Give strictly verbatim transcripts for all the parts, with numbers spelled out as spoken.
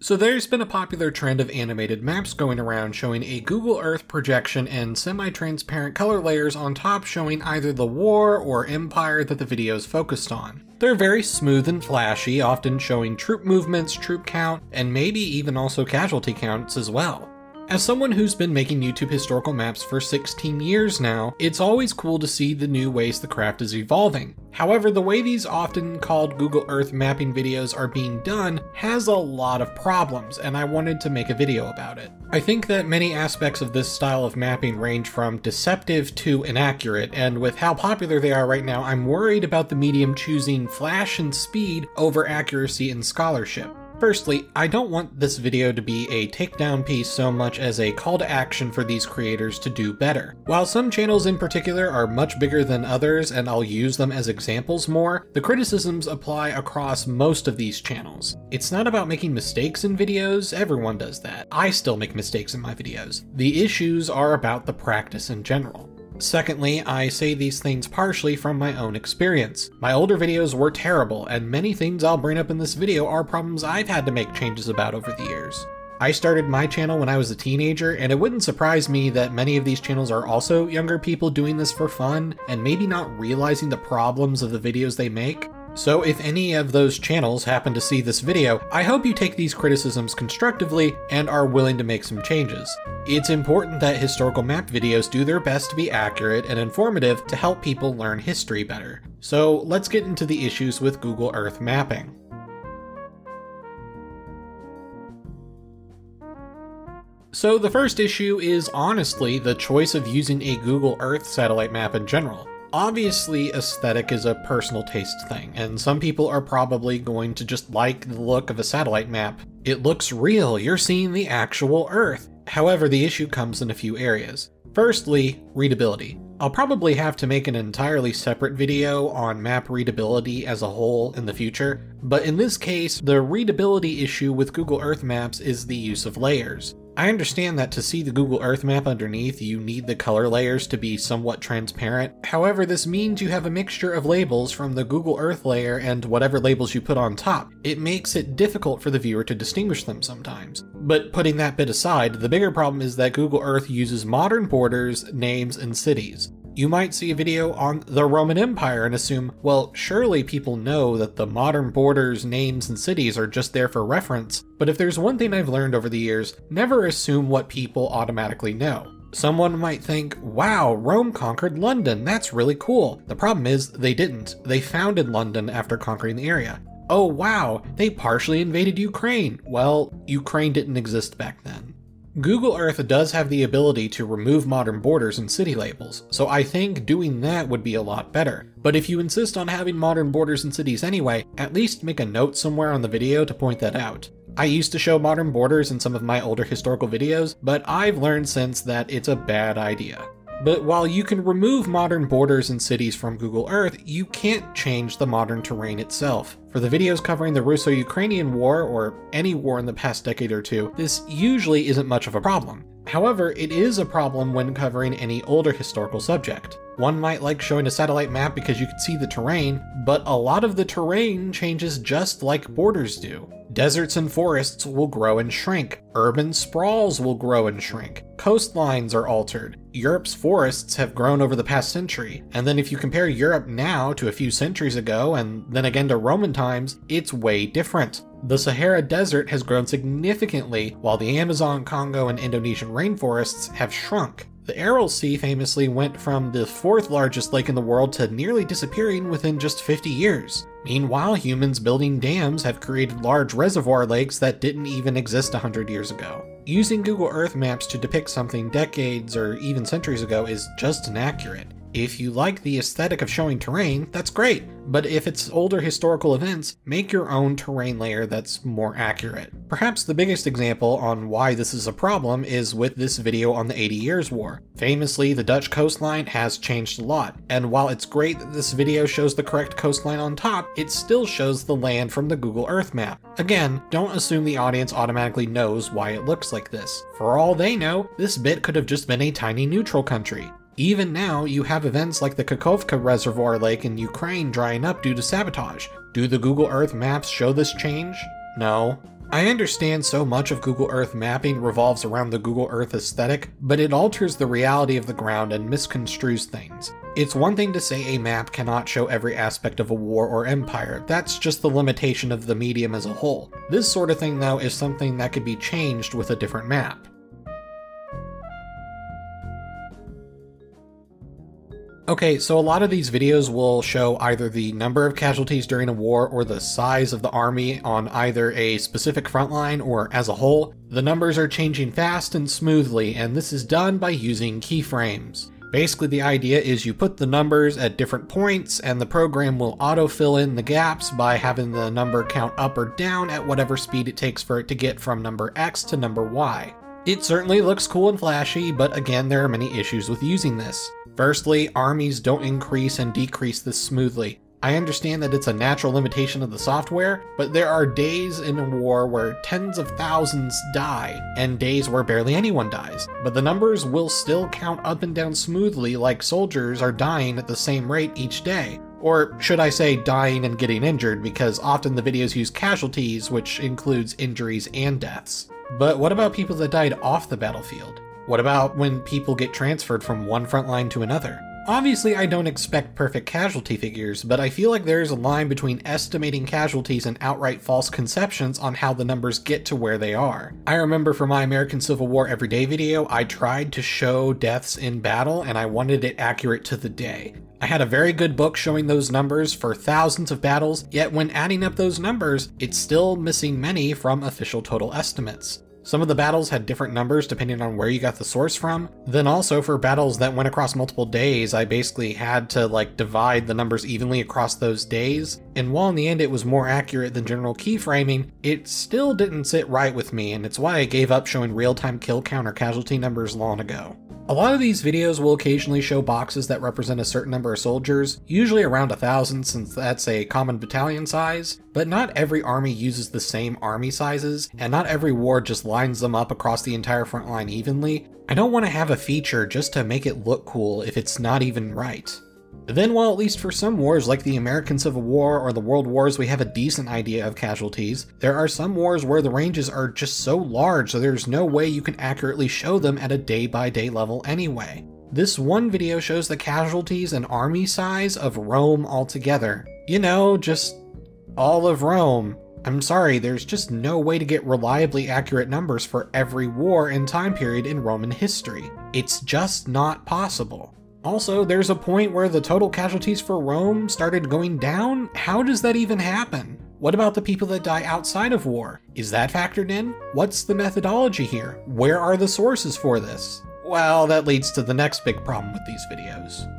So there's been a popular trend of animated maps going around showing a Google Earth projection and semi-transparent color layers on top showing either the war or empire that the video's focused on. They're very smooth and flashy, often showing troop movements, troop count, and maybe even also casualty counts as well. As someone who's been making YouTube historical maps for sixteen years now, it's always cool to see the new ways the craft is evolving. However, the way these often called Google Earth mapping videos are being done has a lot of problems, and I wanted to make a video about it. I think that many aspects of this style of mapping range from deceptive to inaccurate, and with how popular they are right now, I'm worried about the medium choosing flash and speed over accuracy and scholarship. Firstly, I don't want this video to be a takedown piece so much as a call to action for these creators to do better. While some channels in particular are much bigger than others and I'll use them as examples more, the criticisms apply across most of these channels. It's not about making mistakes in videos, everyone does that. I still make mistakes in my videos. The issues are about the practice in general. Secondly, I say these things partially from my own experience. My older videos were terrible, and many things I'll bring up in this video are problems I've had to make changes about over the years. I started my channel when I was a teenager, and it wouldn't surprise me that many of these channels are also younger people doing this for fun, and maybe not realizing the problems of the videos they make. So if any of those channels happen to see this video, I hope you take these criticisms constructively and are willing to make some changes. It's important that historical map videos do their best to be accurate and informative to help people learn history better. So let's get into the issues with Google Earth mapping. So the first issue is honestly the choice of using a Google Earth satellite map in general. Obviously, aesthetic is a personal taste thing, and some people are probably going to just like the look of a satellite map. It looks real, you're seeing the actual Earth. However, the issue comes in a few areas. Firstly, readability. I'll probably have to make an entirely separate video on map readability as a whole in the future, but in this case, the readability issue with Google Earth Maps is the use of layers. I understand that to see the Google Earth map underneath, you need the color layers to be somewhat transparent. However, this means you have a mixture of labels from the Google Earth layer and whatever labels you put on top. It makes it difficult for the viewer to distinguish them sometimes. But putting that bit aside, the bigger problem is that Google Earth uses modern borders, names, and cities. You might see a video on the Roman Empire and assume, well, surely people know that the modern borders, names, and cities are just there for reference, but if there's one thing I've learned over the years, never assume what people automatically know. Someone might think, wow, Rome conquered London, that's really cool. The problem is, they didn't. They founded London after conquering the area. Oh wow, they partially invaded Ukraine. Well, Ukraine didn't exist back then. Google Earth does have the ability to remove modern borders and city labels, so I think doing that would be a lot better. But if you insist on having modern borders and cities anyway, at least make a note somewhere on the video to point that out. I used to show modern borders in some of my older historical videos, but I've learned since that it's a bad idea. But while you can remove modern borders and cities from Google Earth, you can't change the modern terrain itself. For the videos covering the Russo-Ukrainian War, or any war in the past decade or two, this usually isn't much of a problem. However, it is a problem when covering any older historical subject. One might like showing a satellite map because you can see the terrain, but a lot of the terrain changes just like borders do. Deserts and forests will grow and shrink. Urban sprawls will grow and shrink. Coastlines are altered. Europe's forests have grown over the past century. And then if you compare Europe now to a few centuries ago and then again to Roman times, it's way different. The Sahara Desert has grown significantly while the Amazon, Congo, and Indonesian rainforests have shrunk. The Aral Sea famously went from the fourth largest lake in the world to nearly disappearing within just fifty years. Meanwhile, humans building dams have created large reservoir lakes that didn't even exist one hundred years ago. Using Google Earth Maps to depict something decades or even centuries ago is just inaccurate. If you like the aesthetic of showing terrain, that's great, but if it's older historical events, make your own terrain layer that's more accurate. Perhaps the biggest example on why this is a problem is with this video on the eighty years war. Famously, the Dutch coastline has changed a lot, and while it's great that this video shows the correct coastline on top, it still shows the land from the Google Earth map. Again, don't assume the audience automatically knows why it looks like this. For all they know, this bit could have just been a tiny neutral country. Even now, you have events like the Kakovka Reservoir Lake in Ukraine drying up due to sabotage. Do the Google Earth maps show this change? No. I understand so much of Google Earth mapping revolves around the Google Earth aesthetic, but it alters the reality of the ground and misconstrues things. It's one thing to say a map cannot show every aspect of a war or empire, that's just the limitation of the medium as a whole. This sort of thing, though, is something that could be changed with a different map. Okay, so a lot of these videos will show either the number of casualties during a war or the size of the army on either a specific front line or as a whole. The numbers are changing fast and smoothly, and this is done by using keyframes. Basically, the idea is you put the numbers at different points and the program will auto-fill in the gaps by having the number count up or down at whatever speed it takes for it to get from number X to number Y. It certainly looks cool and flashy, but again, there are many issues with using this. Firstly, armies don't increase and decrease this smoothly. I understand that it's a natural limitation of the software, but there are days in a war where tens of thousands die, and days where barely anyone dies. But the numbers will still count up and down smoothly, like soldiers are dying at the same rate each day. Or should I say dying and getting injured, because often the videos use casualties, which includes injuries and deaths. But what about people that died off the battlefield? What about when people get transferred from one front line to another? Obviously, I don't expect perfect casualty figures, but I feel like there is a line between estimating casualties and outright false conceptions on how the numbers get to where they are. I remember for my American Civil War Everyday video, I tried to show deaths in battle and I wanted it accurate to the day. I had a very good book showing those numbers for thousands of battles, yet when adding up those numbers, it's still missing many from official total estimates. Some of the battles had different numbers depending on where you got the source from. Then also for battles that went across multiple days, I basically had to like divide the numbers evenly across those days. And while in the end it was more accurate than general keyframing, it still didn't sit right with me, and it's why I gave up showing real-time kill count or casualty numbers long ago. A lot of these videos will occasionally show boxes that represent a certain number of soldiers, usually around a thousand since that's a common battalion size, but not every army uses the same army sizes, and not every war just lines them up across the entire front line evenly. I don't want to have a feature just to make it look cool if it's not even right. Then while at least for some wars like the American Civil War or the World Wars we have a decent idea of casualties, there are some wars where the ranges are just so large that there's no way you can accurately show them at a day-by-day level anyway. This one video shows the casualties and army size of Rome altogether. You know, just all of Rome. I'm sorry, there's just no way to get reliably accurate numbers for every war and time period in Roman history. It's just not possible. Also, there's a point where the total casualties for Rome started going down? How does that even happen? What about the people that die outside of war? Is that factored in? What's the methodology here? Where are the sources for this? Well, that leads to the next big problem with these videos.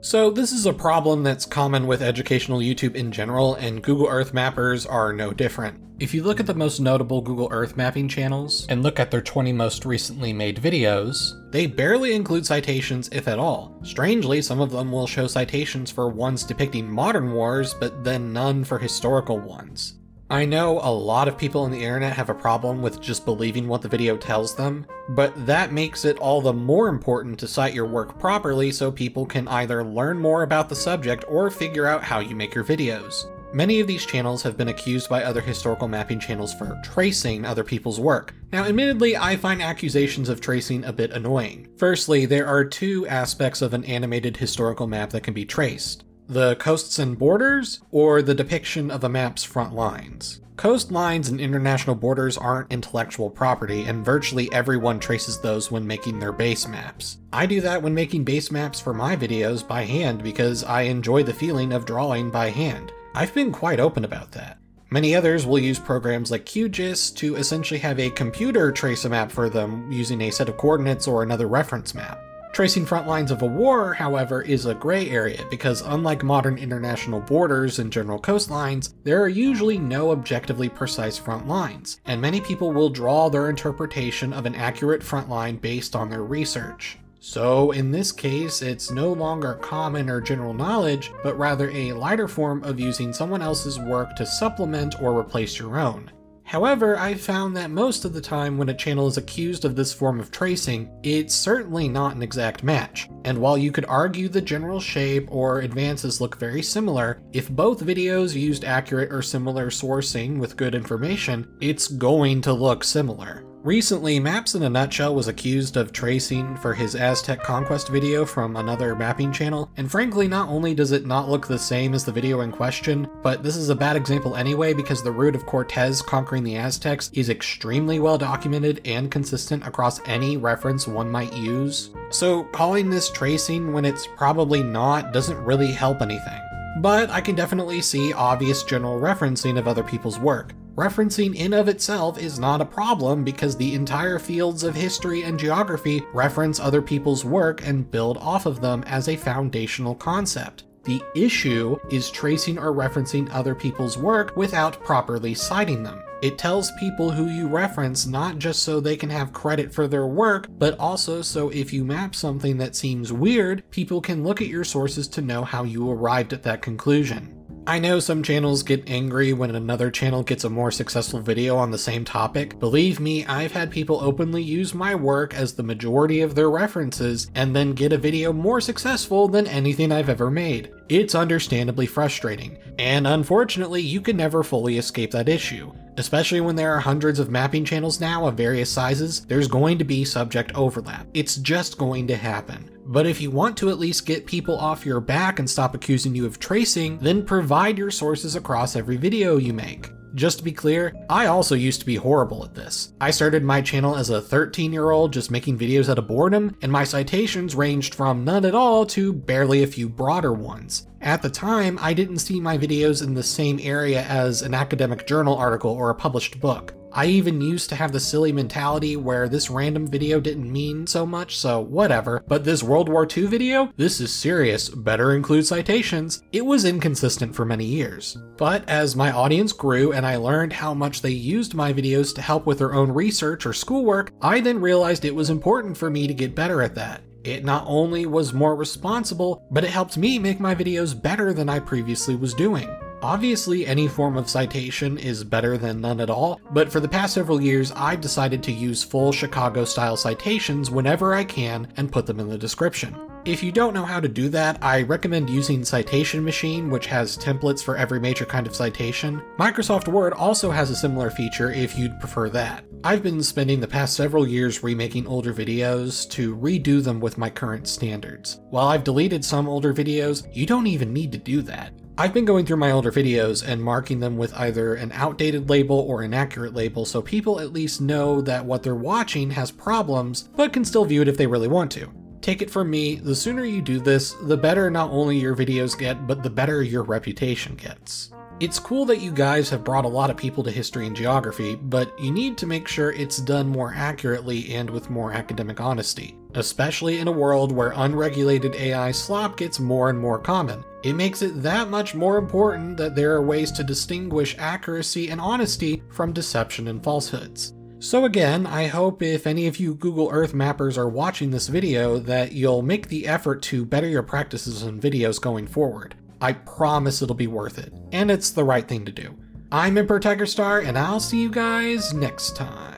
So this is a problem that's common with educational YouTube in general, and Google Earth mappers are no different. If you look at the most notable Google Earth mapping channels, and look at their twenty most recently made videos, they barely include citations, if at all. Strangely, some of them will show citations for ones depicting modern wars, but then none for historical ones. I know a lot of people on the internet have a problem with just believing what the video tells them, but that makes it all the more important to cite your work properly so people can either learn more about the subject or figure out how you make your videos. Many of these channels have been accused by other historical mapping channels for tracing other people's work. Now, admittedly, I find accusations of tracing a bit annoying. Firstly, there are two aspects of an animated historical map that can be traced. The coasts and borders, or the depiction of a map's front lines. Coastlines and international borders aren't intellectual property, and virtually everyone traces those when making their base maps. I do that when making base maps for my videos by hand because I enjoy the feeling of drawing by hand. I've been quite open about that. Many others will use programs like Q G I S to essentially have a computer trace a map for them using a set of coordinates or another reference map. Tracing front lines of a war, however, is a gray area because unlike modern international borders and general coastlines, there are usually no objectively precise front lines, and many people will draw their interpretation of an accurate front line based on their research. So in this case, it's no longer common or general knowledge, but rather a lighter form of using someone else's work to supplement or replace your own. However, I've found that most of the time when a channel is accused of this form of tracing, it's certainly not an exact match. And while you could argue the general shape or advances look very similar, if both videos used accurate or similar sourcing with good information, it's going to look similar. Recently, Maps in a Nutshell was accused of tracing for his Aztec conquest video from another mapping channel, and frankly not only does it not look the same as the video in question, but this is a bad example anyway because the route of Cortes conquering the Aztecs is extremely well documented and consistent across any reference one might use. So calling this tracing when it's probably not doesn't really help anything. But I can definitely see obvious general referencing of other people's work. Referencing in of itself is not a problem because the entire fields of history and geography reference other people's work and build off of them as a foundational concept. The issue is tracing or referencing other people's work without properly citing them. It tells people who you reference not just so they can have credit for their work, but also so if you map something that seems weird, people can look at your sources to know how you arrived at that conclusion. I know some channels get angry when another channel gets a more successful video on the same topic. Believe me, I've had people openly use my work as the majority of their references and then get a video more successful than anything I've ever made. It's understandably frustrating, and unfortunately you can never fully escape that issue. Especially when there are hundreds of mapping channels now of various sizes, there's going to be subject overlap. It's just going to happen. But if you want to at least get people off your back and stop accusing you of tracing, then provide your sources across every video you make. Just to be clear, I also used to be horrible at this. I started my channel as a thirteen year old just making videos out of boredom, and my citations ranged from none at all to barely a few broader ones. At the time, I didn't see my videos in the same area as an academic journal article or a published book. I even used to have the silly mentality where this random video didn't mean so much, so whatever, but this World War Two video? This is serious, better include citations. It was inconsistent for many years. But as my audience grew and I learned how much they used my videos to help with their own research or schoolwork, I then realized it was important for me to get better at that. It not only was more responsible, but it helped me make my videos better than I previously was doing. Obviously, any form of citation is better than none at all, but for the past several years I've decided to use full Chicago-style citations whenever I can and put them in the description. If you don't know how to do that, I recommend using Citation Machine, which has templates for every major kind of citation. Microsoft Word also has a similar feature if you'd prefer that. I've been spending the past several years remaking older videos to redo them with my current standards. While I've deleted some older videos, you don't even need to do that. I've been going through my older videos and marking them with either an outdated label or inaccurate label so people at least know that what they're watching has problems, but can still view it if they really want to. Take it from me, the sooner you do this, the better not only your videos get, but the better your reputation gets. It's cool that you guys have brought a lot of people to history and geography, but you need to make sure it's done more accurately and with more academic honesty. Especially in a world where unregulated A I slop gets more and more common. It makes it that much more important that there are ways to distinguish accuracy and honesty from deception and falsehoods. So again, I hope if any of you Google Earth mappers are watching this video that you'll make the effort to better your practices and videos going forward. I promise it'll be worth it, and it's the right thing to do. I'm Emperor Tigerstar, and I'll see you guys next time.